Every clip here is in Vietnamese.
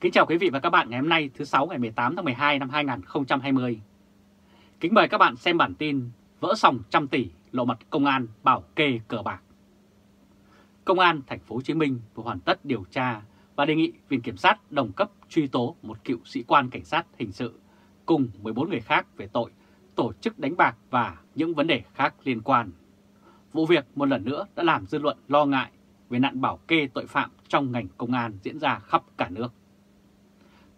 Kính chào quý vị và các bạn ngày hôm nay thứ 6 ngày 18 tháng 12 năm 2020. Kính mời các bạn xem bản tin vỡ sòng trăm tỷ lộ mặt công an bảo kê cờ bạc. Công an thành phố Hồ Chí Minh vừa hoàn tất điều tra và đề nghị Viện Kiểm sát đồng cấp truy tố một cựu sĩ quan cảnh sát hình sự cùng 14 người khác về tội tổ chức đánh bạc và những vấn đề khác liên quan. Vụ việc một lần nữa đã làm dư luận lo ngại về nạn bảo kê tội phạm trong ngành công an diễn ra khắp cả nước.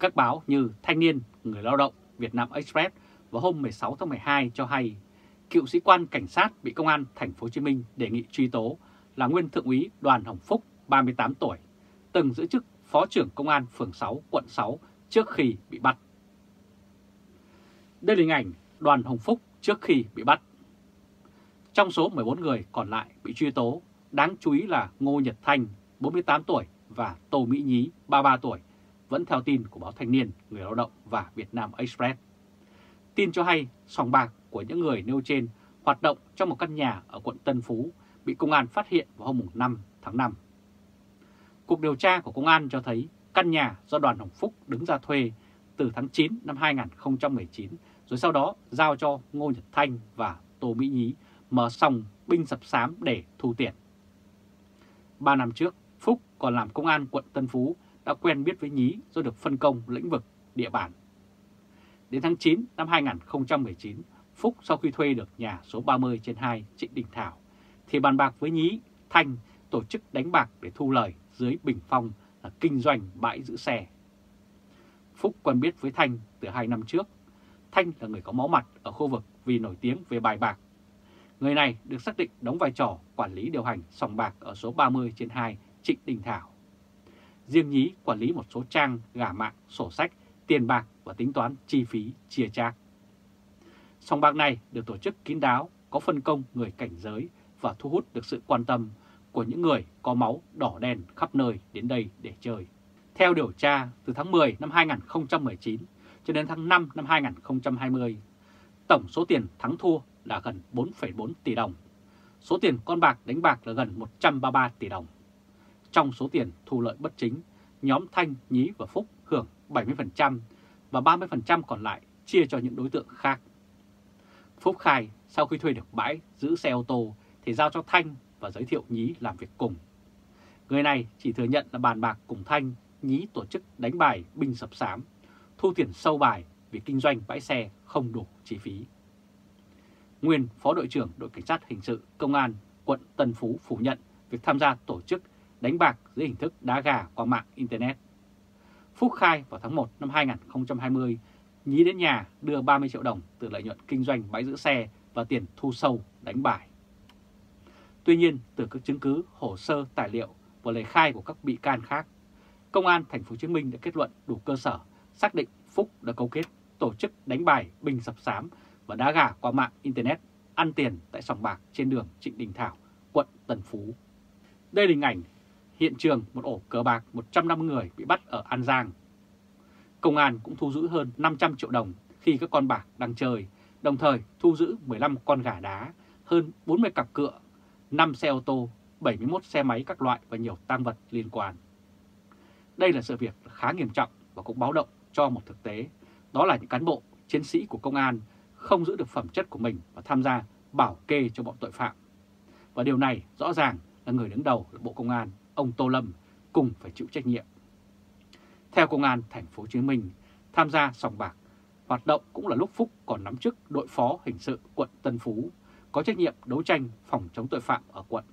Các báo như Thanh Niên, Người Lao Động, Việt Nam Express vào hôm 16 tháng 12 cho hay cựu sĩ quan cảnh sát bị công an thành phố Hồ Chí Minh đề nghị truy tố là nguyên thượng úy Đoàn Hồng Phúc, 38 tuổi, từng giữ chức phó trưởng công an phường 6, quận 6 trước khi bị bắt. Đây là hình ảnh Đoàn Hồng Phúc trước khi bị bắt. Trong số 14 người còn lại bị truy tố, đáng chú ý là Ngô Nhật Thanh, 48 tuổi và Tô Mỹ Nhí, 33 tuổi, vẫn theo tin của báo Thanh Niên, Người Lao Động và Việt Nam Express. Tin cho hay sòng bạc của những người nêu trên hoạt động trong một căn nhà ở quận Tân Phú bị công an phát hiện vào hôm 5 tháng 5. Cuộc điều tra của công an cho thấy căn nhà do Đoàn Hồng Phúc đứng ra thuê từ tháng 9 năm 2019 rồi sau đó giao cho Ngô Nhật Thanh và Tô Mỹ Nhí mở sòng binh sập sám để thu tiền. 3 năm trước, Phúc còn làm công an quận Tân Phú đã quen biết với Nhí do được phân công lĩnh vực địa bàn. Đến tháng 9 năm 2019, Phúc sau khi thuê được nhà số 30 trên 2 Trịnh Đình Thảo thì bàn bạc với Nhí, Thanh tổ chức đánh bạc để thu lời dưới bình phong là kinh doanh bãi giữ xe. Phúc quen biết với Thanh từ 2 năm trước. Thanh là người có máu mặt ở khu vực vì nổi tiếng về bài bạc. Người này được xác định đóng vai trò quản lý điều hành sòng bạc ở số 30 trên 2 Trịnh Đình Thảo. Riêng Nhí quản lý một số trang gả mạng, sổ sách, tiền bạc và tính toán chi phí chia chác. Sòng bạc này được tổ chức kín đáo, có phân công người cảnh giới và thu hút được sự quan tâm của những người có máu đỏ đen khắp nơi đến đây để chơi. Theo điều tra, từ tháng 10 năm 2019 cho đến tháng 5 năm 2020, tổng số tiền thắng thua là gần 4,4 tỷ đồng. Số tiền con bạc đánh bạc là gần 133 tỷ đồng. Trong số tiền thu lợi bất chính, nhóm Thanh, Nhí và Phúc hưởng 70% và 30% còn lại chia cho những đối tượng khác. Phúc khai sau khi thuê được bãi giữ xe ô tô thì giao cho Thanh và giới thiệu Nhí làm việc cùng. Người này chỉ thừa nhận là bàn bạc cùng Thanh, Nhí tổ chức đánh bài binh sập sám, thu tiền sâu bài vì kinh doanh bãi xe không đủ chi phí. Nguyên Phó đội trưởng đội cảnh sát hình sự công an quận Tân Phú phủ nhận việc tham gia tổ chức đánh bạc dưới hình thức đá gà qua mạng Internet. Phúc khai vào tháng 1 năm 2020, Nhí đến nhà đưa 30 triệu đồng từ lợi nhuận kinh doanh bãi giữ xe và tiền thu sâu đánh bài. Tuy nhiên, từ các chứng cứ, hồ sơ, tài liệu và lời khai của các bị can khác, Công an Thành phố Hồ Chí Minh đã kết luận đủ cơ sở xác định Phúc đã cấu kết tổ chức đánh bài bình sập sám và đá gà qua mạng Internet ăn tiền tại sòng bạc trên đường Trịnh Đình Thảo, quận Tân Phú. Đây là hình ảnh hiện trường một ổ cờ bạc 150 người bị bắt ở An Giang. Công an cũng thu giữ hơn 500 triệu đồng khi các con bạc đang chơi, đồng thời thu giữ 15 con gà đá, hơn 40 cặp cựa, 5 xe ô tô, 71 xe máy các loại và nhiều tang vật liên quan. Đây là sự việc khá nghiêm trọng và cũng báo động cho một thực tế, đó là những cán bộ, chiến sĩ của công an không giữ được phẩm chất của mình và tham gia bảo kê cho bọn tội phạm. Và điều này rõ ràng là người đứng đầu là Bộ Công an, ông Tô Lâm cùng phải chịu trách nhiệm. Theo Công an Thành phố Hồ Chí Minh, tham gia sòng bạc hoạt động cũng là lúc Phúc còn nắm chức đội phó hình sự quận Tân Phú, có trách nhiệm đấu tranh phòng chống tội phạm ở quận.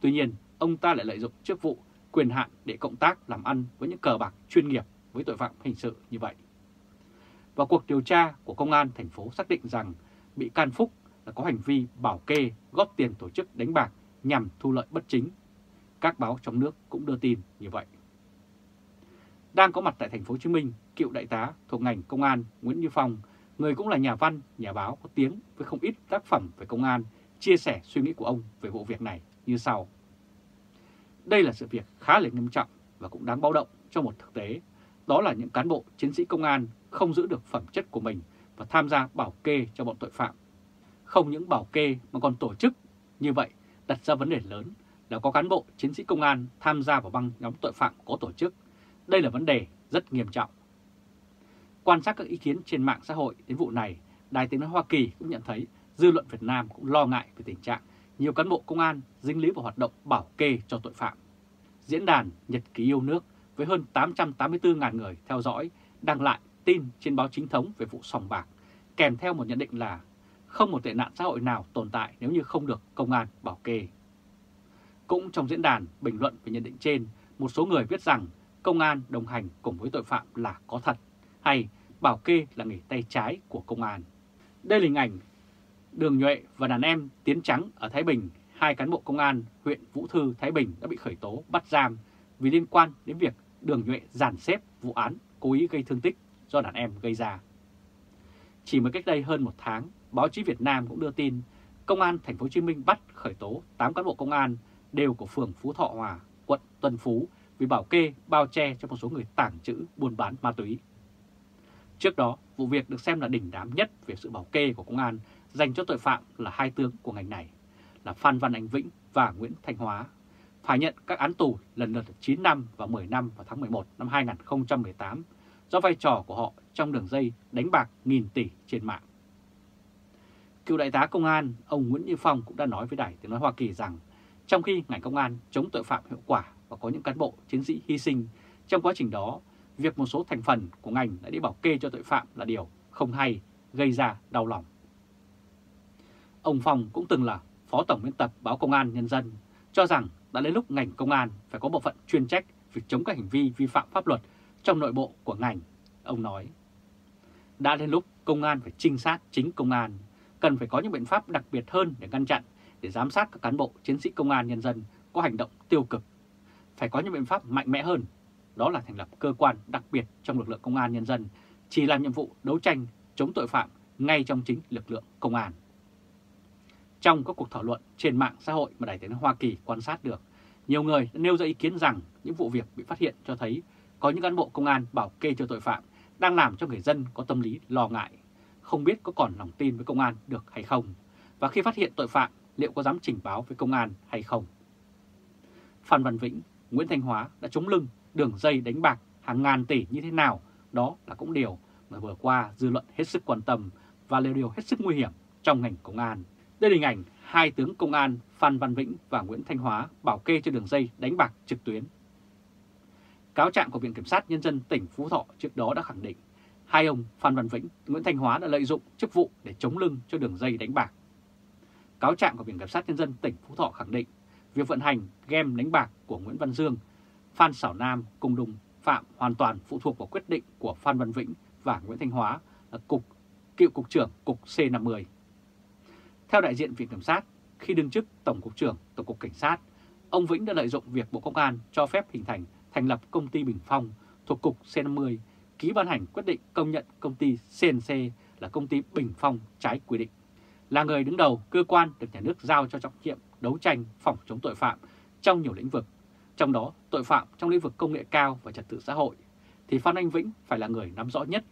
Tuy nhiên, ông ta lại lợi dụng chức vụ, quyền hạn để cộng tác làm ăn với những cờ bạc chuyên nghiệp với tội phạm hình sự như vậy. Và cuộc điều tra của Công an thành phố xác định rằng bị can Phúc là có hành vi bảo kê góp tiền tổ chức đánh bạc nhằm thu lợi bất chính. Các báo trong nước cũng đưa tin như vậy. Đang có mặt tại Thành phố Hồ Chí Minh, cựu đại tá thuộc ngành công an Nguyễn Như Phong, người cũng là nhà văn, nhà báo có tiếng với không ít tác phẩm về công an, chia sẻ suy nghĩ của ông về vụ việc này như sau. Đây là sự việc khá là nghiêm trọng và cũng đáng báo động cho một thực tế, đó là những cán bộ chiến sĩ công an không giữ được phẩm chất của mình và tham gia bảo kê cho bọn tội phạm. Không những bảo kê mà còn tổ chức như vậy, đặt ra vấn đề lớn là có cán bộ chiến sĩ công an tham gia vào băng nhóm tội phạm có tổ chức. Đây là vấn đề rất nghiêm trọng. Quan sát các ý kiến trên mạng xã hội đến vụ này, Đài Tiếng nói Hoa Kỳ cũng nhận thấy dư luận Việt Nam cũng lo ngại về tình trạng nhiều cán bộ công an dính líu vào hoạt động bảo kê cho tội phạm. Diễn đàn Nhật ký yêu nước với hơn 884.000 người theo dõi đăng lại tin trên báo chính thống về vụ sòng bạc, kèm theo một nhận định là không một tệ nạn xã hội nào tồn tại nếu như không được công an bảo kê. Cũng trong diễn đàn bình luận về nhận định trên, một số người viết rằng công an đồng hành cùng với tội phạm là có thật, hay bảo kê là nghề tay trái của công an. Đây là hình ảnh Đường Nhuệ và đàn em Tiến Trắng ở Thái Bình, hai cán bộ công an huyện Vũ Thư, Thái Bình đã bị khởi tố bắt giam vì liên quan đến việc Đường Nhuệ dàn xếp vụ án cố ý gây thương tích do đàn em gây ra. Chỉ mới cách đây hơn một tháng, báo chí Việt Nam cũng đưa tin công an Thành phố Hồ Chí Minh bắt khởi tố 8 cán bộ công an đều của phường Phú Thọ Hòa, quận Tân Phú vì bảo kê bao che cho một số người tàng trữ buôn bán ma túy. Trước đó, vụ việc được xem là đỉnh đám nhất về sự bảo kê của công an dành cho tội phạm là hai tướng của ngành này là Phan Văn Anh Vĩnh và Nguyễn Thanh Hóa, phải nhận các án tù lần lượt 9 năm và 10 năm vào tháng 11 năm 2018 do vai trò của họ trong đường dây đánh bạc nghìn tỷ trên mạng. Cựu đại tá công an, ông Nguyễn Như Phong cũng đã nói với Đài Tiếng nói Hoa Kỳ rằng trong khi ngành công an chống tội phạm hiệu quả và có những cán bộ chiến sĩ hy sinh, trong quá trình đó, việc một số thành phần của ngành đã đi bảo kê cho tội phạm là điều không hay, gây ra đau lòng. Ông Phong cũng từng là phó tổng biên tập báo Công an Nhân dân, cho rằng đã đến lúc ngành công an phải có bộ phận chuyên trách việc chống các hành vi vi phạm pháp luật trong nội bộ của ngành. Ông nói, đã đến lúc công an phải trinh sát chính công an, cần phải có những biện pháp đặc biệt hơn để ngăn chặn, để giám sát các cán bộ chiến sĩ công an nhân dân có hành động tiêu cực. Phải có những biện pháp mạnh mẽ hơn, đó là thành lập cơ quan đặc biệt trong lực lượng công an nhân dân, chỉ làm nhiệm vụ đấu tranh chống tội phạm ngay trong chính lực lượng công an. Trong các cuộc thảo luận trên mạng xã hội mà Đài Tiếng nói Hoa Kỳ quan sát được, nhiều người đã nêu ra ý kiến rằng những vụ việc bị phát hiện cho thấy có những cán bộ công an bảo kê cho tội phạm đang làm cho người dân có tâm lý lo ngại, không biết có còn lòng tin với công an được hay không, và khi phát hiện tội phạm liệu có dám trình báo với công an hay không. Phan Văn Vĩnh, Nguyễn Thanh Hóa đã chống lưng đường dây đánh bạc hàng ngàn tỷ như thế nào, đó là cũng điều mà vừa qua dư luận hết sức quan tâm và là điều hết sức nguy hiểm trong ngành công an. Đây là hình ảnh hai tướng công an Phan Văn Vĩnh và Nguyễn Thanh Hóa bảo kê cho đường dây đánh bạc trực tuyến. Cáo trạng của Viện Kiểm sát Nhân dân tỉnh Phú Thọ trước đó đã khẳng định hai ông Phan Văn Vĩnh, Nguyễn Thanh Hóa đã lợi dụng chức vụ để chống lưng cho đường dây đánh bạc. Cáo trạng của Viện Kiểm sát Nhân dân tỉnh Phú Thọ khẳng định việc vận hành game đánh bạc của Nguyễn Văn Dương, Phan Sào Nam cùng đồng phạm hoàn toàn phụ thuộc vào quyết định của Phan Văn Vĩnh và Nguyễn Thanh Hóa là cựu cục trưởng cục C50. Theo đại diện Viện Kiểm sát, khi đương chức Tổng cục trưởng Tổng cục Cảnh sát, ông Vĩnh đã lợi dụng việc Bộ Công an cho phép thành lập công ty Bình Phong thuộc cục C50, ký ban hành quyết định công nhận công ty CNC là công ty Bình Phong trái quy định. Là người đứng đầu cơ quan được nhà nước giao cho trọng nhiệm đấu tranh phòng chống tội phạm trong nhiều lĩnh vực, trong đó tội phạm trong lĩnh vực công nghệ cao và trật tự xã hội, thì Phan Anh Vĩnh phải là người nắm rõ nhất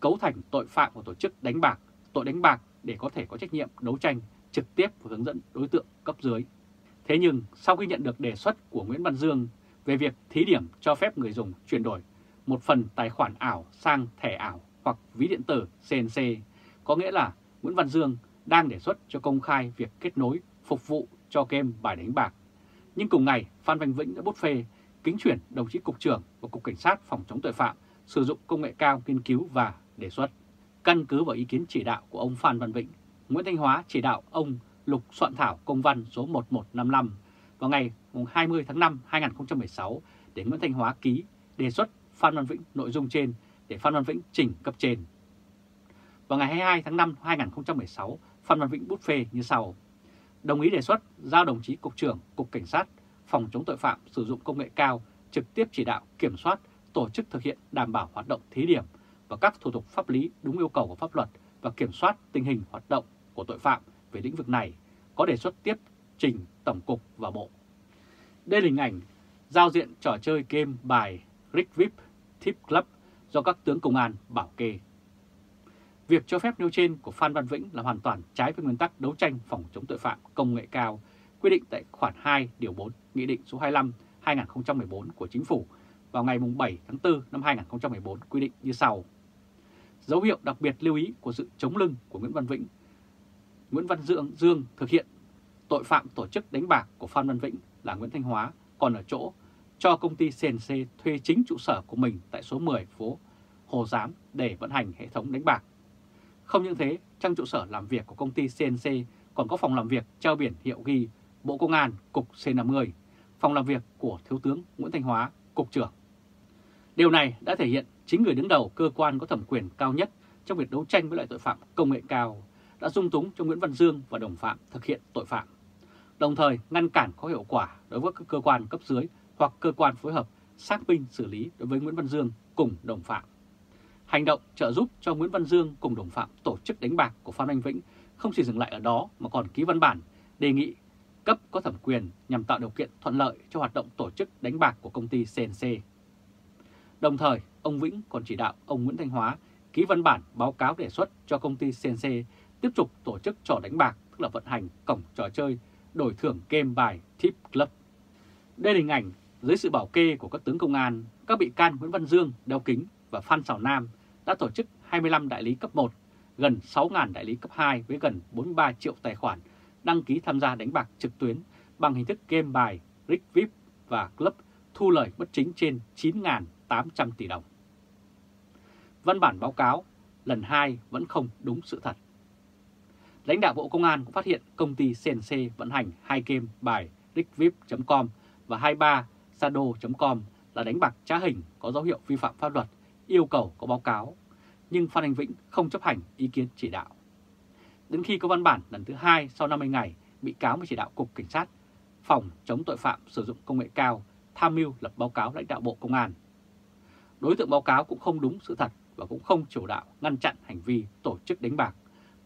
cấu thành tội phạm của tổ chức đánh bạc, tội đánh bạc để có thể có trách nhiệm đấu tranh trực tiếp và hướng dẫn đối tượng cấp dưới. Thế nhưng sau khi nhận được đề xuất của Nguyễn Văn Dương về việc thí điểm cho phép người dùng chuyển đổi một phần tài khoản ảo sang thẻ ảo hoặc ví điện tử CNC, có nghĩa là Nguyễn Văn Dương đang đề xuất cho công khai việc kết nối phục vụ cho game bài đánh bạc. Nhưng cùng ngày, Phan Văn Vĩnh đã bút phê kính chuyển đồng chí Cục trưởng của Cục Cảnh sát phòng chống tội phạm sử dụng công nghệ cao nghiên cứu và đề xuất. Căn cứ vào ý kiến chỉ đạo của ông Phan Văn Vĩnh, Nguyễn Thanh Hóa chỉ đạo ông Lục soạn thảo công văn số 1155 vào ngày 20 tháng 5 2016 để Nguyễn Thanh Hóa ký đề xuất Phan Văn Vĩnh nội dung trên để Phan Văn Vĩnh trình cấp trên. Vào ngày 22 tháng 5 2016, Phan Văn Vĩnh bút phê như sau: đồng ý đề xuất giao đồng chí Cục trưởng Cục Cảnh sát phòng chống tội phạm sử dụng công nghệ cao trực tiếp chỉ đạo kiểm soát tổ chức thực hiện đảm bảo hoạt động thí điểm và các thủ tục pháp lý đúng yêu cầu của pháp luật và kiểm soát tình hình hoạt động của tội phạm về lĩnh vực này, có đề xuất tiếp trình Tổng cục và Bộ. Đây là hình ảnh giao diện trò chơi game bài RikVip Tip Club do các tướng công an bảo kê. Việc cho phép nêu trên của Phan Văn Vĩnh là hoàn toàn trái với nguyên tắc đấu tranh phòng chống tội phạm công nghệ cao quy định tại khoản 2 điều 4 Nghị định số 25/2014 của Chính phủ vào ngày 7 tháng 4 năm 2014 quy định như sau. Dấu hiệu đặc biệt lưu ý của sự chống lưng của Nguyễn Văn Dương thực hiện tội phạm tổ chức đánh bạc của Phan Văn Vĩnh là Nguyễn Thanh Hóa còn ở chỗ cho công ty CNC thuê chính trụ sở của mình tại số 10 phố Hồ Giám để vận hành hệ thống đánh bạc. Không những thế, trong trụ sở làm việc của công ty CNC còn có phòng làm việc treo biển hiệu ghi Bộ Công an Cục C50, phòng làm việc của Thiếu tướng Nguyễn Thanh Hóa, Cục trưởng. Điều này đã thể hiện chính người đứng đầu cơ quan có thẩm quyền cao nhất trong việc đấu tranh với loại tội phạm công nghệ cao đã dung túng cho Nguyễn Văn Dương và đồng phạm thực hiện tội phạm, đồng thời ngăn cản có hiệu quả đối với các cơ quan cấp dưới hoặc cơ quan phối hợp xác minh xử lý đối với Nguyễn Văn Dương cùng đồng phạm. Hành động trợ giúp cho Nguyễn Văn Dương cùng đồng phạm tổ chức đánh bạc của Phan Anh Vĩnh không chỉ dừng lại ở đó mà còn ký văn bản đề nghị cấp có thẩm quyền nhằm tạo điều kiện thuận lợi cho hoạt động tổ chức đánh bạc của công ty CNC. Đồng thời, ông Vĩnh còn chỉ đạo ông Nguyễn Thanh Hóa ký văn bản báo cáo đề xuất cho công ty CNC tiếp tục tổ chức trò đánh bạc, tức là vận hành cổng trò chơi đổi thưởng game bài Tip Club. Đây là hình ảnh dưới sự bảo kê của các tướng công an, các bị can Nguyễn Văn Dương, đeo kính và Phan Sào Nam đã tổ chức 25 đại lý cấp 1, gần 6.000 đại lý cấp 2 với gần 43 triệu tài khoản đăng ký tham gia đánh bạc trực tuyến bằng hình thức game bài, RickVip và Club, thu lời bất chính trên 9.800 tỷ đồng. Văn bản báo cáo lần 2 vẫn không đúng sự thật. Lãnh đạo Bộ Công an cũng phát hiện công ty CNC vận hành 2 game bài RickVip.com và 23sado.com là đánh bạc trá hình có dấu hiệu vi phạm pháp luật, yêu cầu có báo cáo, nhưng Phan Anh Vĩnh không chấp hành ý kiến chỉ đạo. Đến khi có văn bản lần thứ 2 sau 50 ngày, bị cáo mới chỉ đạo Cục Cảnh sát Phòng chống tội phạm sử dụng công nghệ cao tham mưu lập báo cáo lãnh đạo Bộ Công an. Đối tượng báo cáo cũng không đúng sự thật và cũng không chủ đạo ngăn chặn hành vi tổ chức đánh bạc,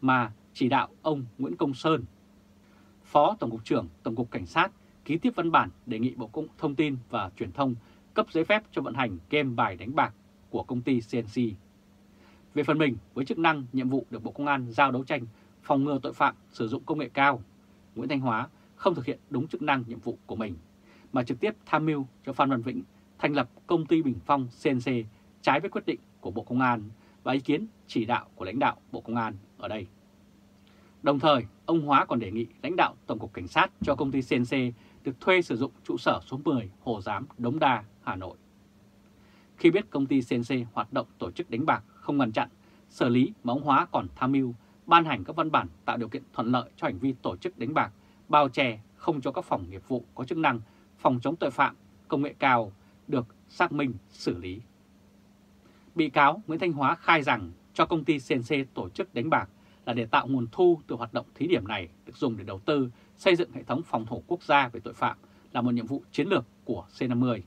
mà chỉ đạo ông Nguyễn Công Sơn, Phó Tổng cục trưởng Tổng cục Cảnh sát, ký tiếp văn bản đề nghị Bộ Thông tin và Truyền thông cấp giấy phép cho vận hành game bài đánh bạc của công ty CNC. Về phần mình, với chức năng, nhiệm vụ được Bộ Công an giao đấu tranh phòng ngừa tội phạm sử dụng công nghệ cao, Nguyễn Thanh Hóa không thực hiện đúng chức năng, nhiệm vụ của mình, mà trực tiếp tham mưu cho Phan Văn Vĩnh thành lập công ty Bình Phong CNC trái với quyết định của Bộ Công an và ý kiến chỉ đạo của lãnh đạo Bộ Công an ở đây. Đồng thời, ông Hóa còn đề nghị lãnh đạo Tổng cục Cảnh sát cho công ty CNC được thuê sử dụng trụ sở số 10 Hồ Giám, Đống Đa, Hà Nội. Khi biết công ty CNC hoạt động tổ chức đánh bạc không ngăn chặn, xử lý mà ông Hóa còn tham mưu, ban hành các văn bản tạo điều kiện thuận lợi cho hành vi tổ chức đánh bạc, bao che không cho các phòng nghiệp vụ có chức năng phòng chống tội phạm công nghệ cao được xác minh xử lý. Bị cáo Nguyễn Thanh Hóa khai rằng cho công ty CNC tổ chức đánh bạc là để tạo nguồn thu từ hoạt động thí điểm này được dùng để đầu tư xây dựng hệ thống phòng thủ quốc gia về tội phạm là một nhiệm vụ chiến lược của C50.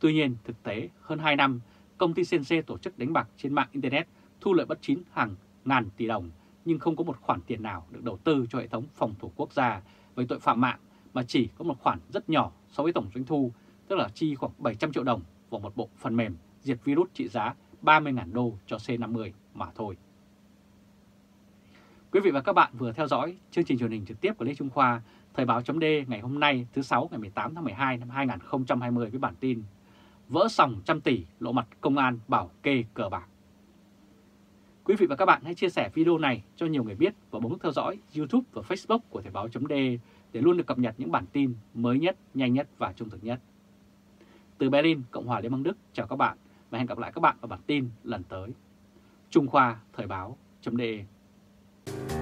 Tuy nhiên, thực tế hơn 2 năm, công ty CNC tổ chức đánh bạc trên mạng Internet thu lợi bất chính hàng ngàn tỷ đồng, nhưng không có một khoản tiền nào được đầu tư cho hệ thống phòng thủ quốc gia về tội phạm mạng, mà chỉ có một khoản rất nhỏ so với tổng doanh thu, tức là chi khoảng 700 triệu đồng vào một bộ phần mềm diệt virus trị giá 30.000 đô cho C50 mà thôi. Quý vị và các bạn vừa theo dõi chương trình truyền hình trực tiếp của Lê Trung Khoa, Thời báo.de ngày hôm nay thứ 6 ngày 18 tháng 12 năm 2020 với bản tin Vỡ sòng trăm tỷ lộ mặt công an bảo kê cờ bạc. Quý vị và các bạn hãy chia sẻ video này cho nhiều người biết và bấm theo dõi YouTube và Facebook của Thời báo.de để luôn được cập nhật những bản tin mới nhất, nhanh nhất và trung thực nhất. Từ Berlin, Cộng hòa Liên bang Đức, chào các bạn và hẹn gặp lại các bạn vào bản tin lần tới. Trung Khoa, Thời báo.de.